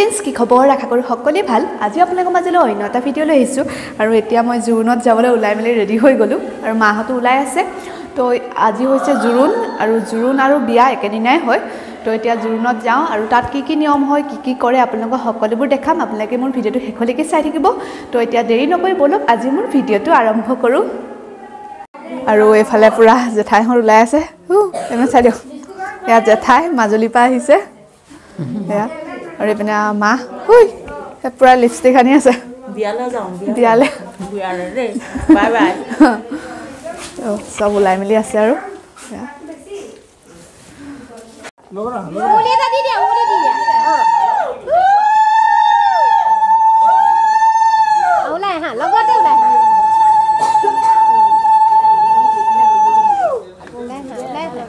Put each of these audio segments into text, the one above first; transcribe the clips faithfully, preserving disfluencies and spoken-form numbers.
Greetings, ki khobor rakha hokkole bhal. Aji apnalok majelo hoy nota video lo hisu. Aru etia moi Jurunot jabole ulai mile ready hoy golu. Aru ma hotu ulai ase. To aji hoyse Jurun, aru Jurun aru biya ekedinai hoy. To etia Jurunot jao aru tat ki ki niyom hoy ki ki kore apnalok hokkolebor dekham apnaloke mor video to hekholeke sai thakibo. To etia deri nokoi bolok aji mor video to arambho koru. Aru efale pura jethai hor ulai ase. Hu, eme sadio. Ya jethai majoli pa hise. Ya. अरे बना माँ, हुई, ये पूरा lipstick है नहीं ऐसे। दियाला जाऊँ। दियाले। दियाले रे, बाय बाय। ओ सब बुलाए मिली ऐसे आरो। बोले तो दीदी, बोले दीदी। बोला है हाँ, लगा तो बोला है। बोला है, बोला है।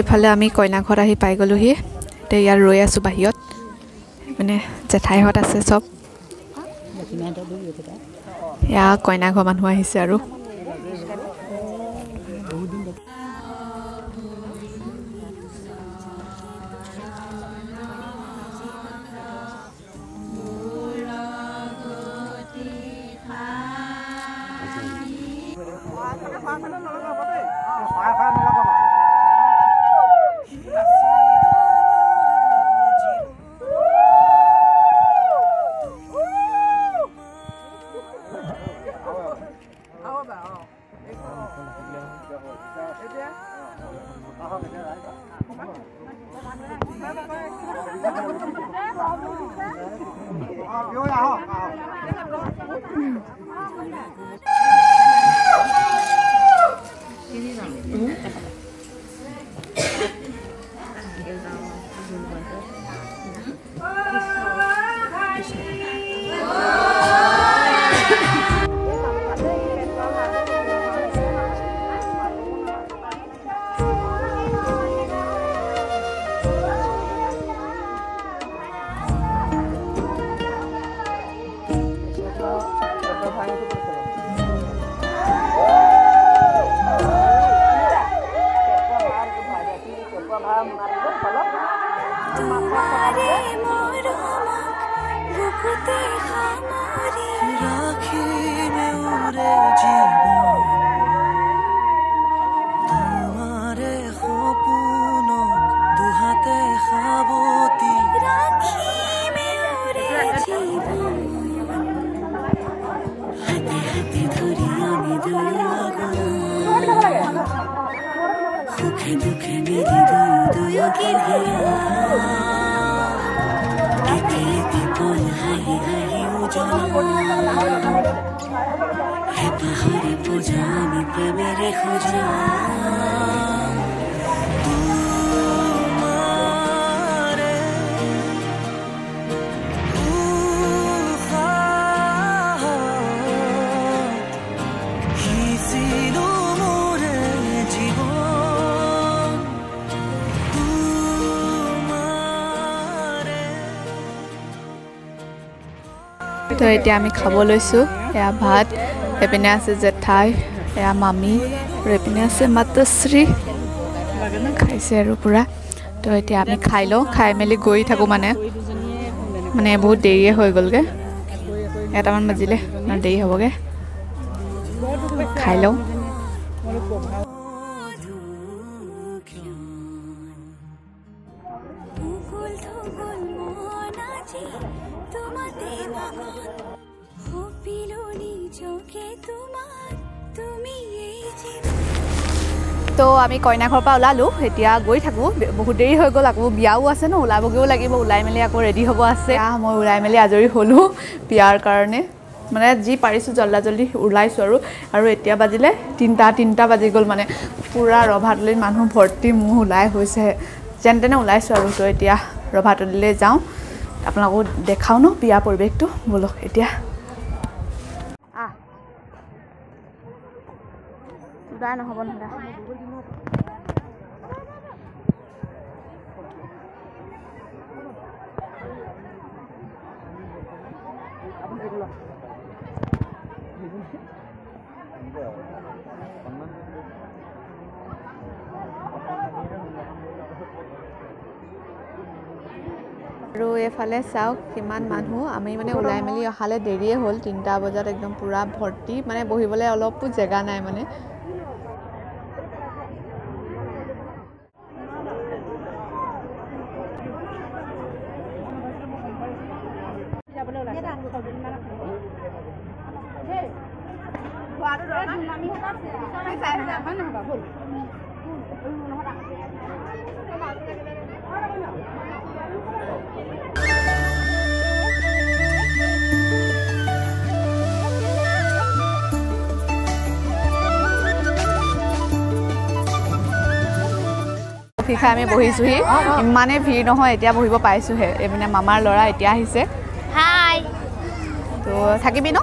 এফালে আমি কইনা ঘর আহি পাই গলো হি তে ইয়ার রই আছো বাহিয়ত মানে জেঠাই হত আছে সব ইয়া কইনা ঘর মানুহ আহিছে আৰু तो एते आमी खाबो लइसु या भात एपिने आसे जेठाई या मामी रेपिने आसे मातश्री खाइसे आरो पुरा तो एते आमी खाइलो खाइ मेली गई थाको माने माने बहुत देरी होय गलगे एटा मान मजिले ना देरी होबगे खाइलो তো আমি কইনা ঘর পা উলালো এতিয়া গই থাকু বহুত দেরি হৈ গল আকো বিয়াও আছে ন উলাবগেও লাগিব উলাই মেলি আকো ৰেডি হ'ব আছে আ মই উলাই মেলি আজৰি হলো পিয়াৰ কাৰণে মানে জি পাৰিছো জল্লা জল্লি উলাইছো আৰু আৰু এতিয়া বাজিলে তিনটা তিনটা বাজি গল মানে পুৰা ৰভাতলৈ মানুহ ভৰ্তি মুহ উলাই হৈছে জেনতেনে উলাইছো আৰু তো এতিয়া ৰভাতলৈ যাও আপোনাক দেখাও ন পিয়া পৰিবেকটো বলক এতিয়া I don't know এফালে সাউ কিমান মানুহ আমি মানে উলাই মেলি হালে দেৰিয়ে হল তিনটা বজাত একদম পুৰা ভৰ্তি মানে বহিবলে অলপও জায়গা নাই মানে Hi, I'm Bohisuhi. I'm Mane Bhiro. How are you? Bohibo Paisu. I'm Mama Laura. How are Hi. So, Thaki Bino?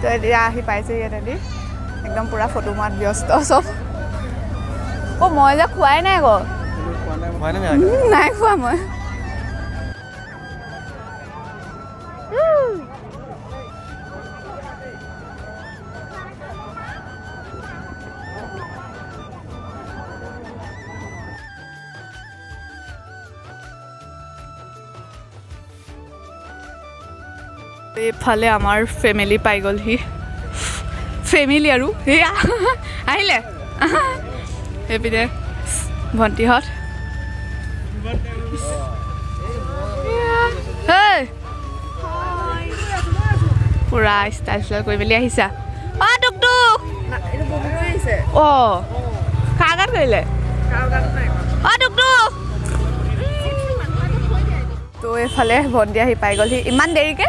To ya hi paise ya tadi. Ekdom pura photo mat byosto sob. O moja khuai nai go. Khuai nai aaja. Nai khua moi. Phale amar family pai gol hi family aru ahile happy day bhanti hot hey pura style koi meli ahisa o tuk tuk na eto bobi koi ahise o kagar koile kagar nai o tuk tuk to e phale bhanti ahi pai gol hi iman deri ke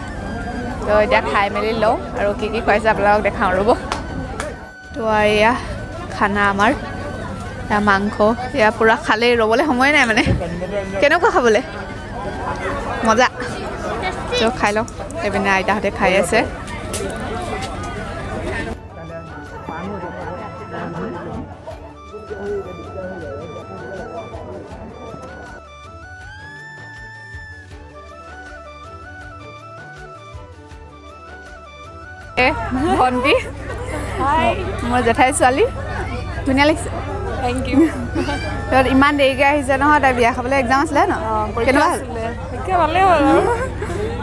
So, I have a little and Kiki has a blog. So, I have a mango. I have a kale. Can you have a little? Mother. So, Kilo, every night I have a kayase. Bondi. Hi. My Jathai Swali. Thank you. Your Iman Dega is an order. We have exams. Lena. Can you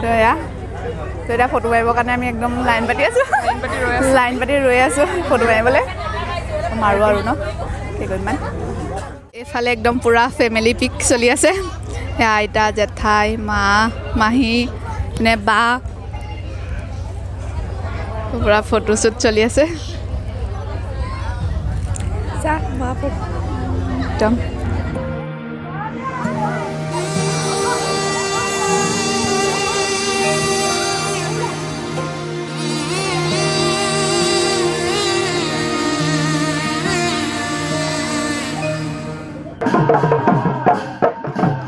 So yeah. So that photo I work on. I'm exam line body. Line body roya. So photo I work. Maru aru no. Okay good man. If I like exam pura family pic. Soliya se. Yeah, ita Jathai, Ma, Mahi, ne Ba. पूरा photo shoot चली আছে सा मां पर एकदम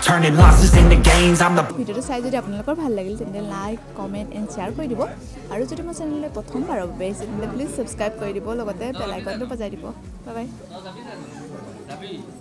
turning losses into gains. I'm the video to size it up and look like, comment and share for you. I was to my channel for Tomba base and please subscribe for you. Bye bye.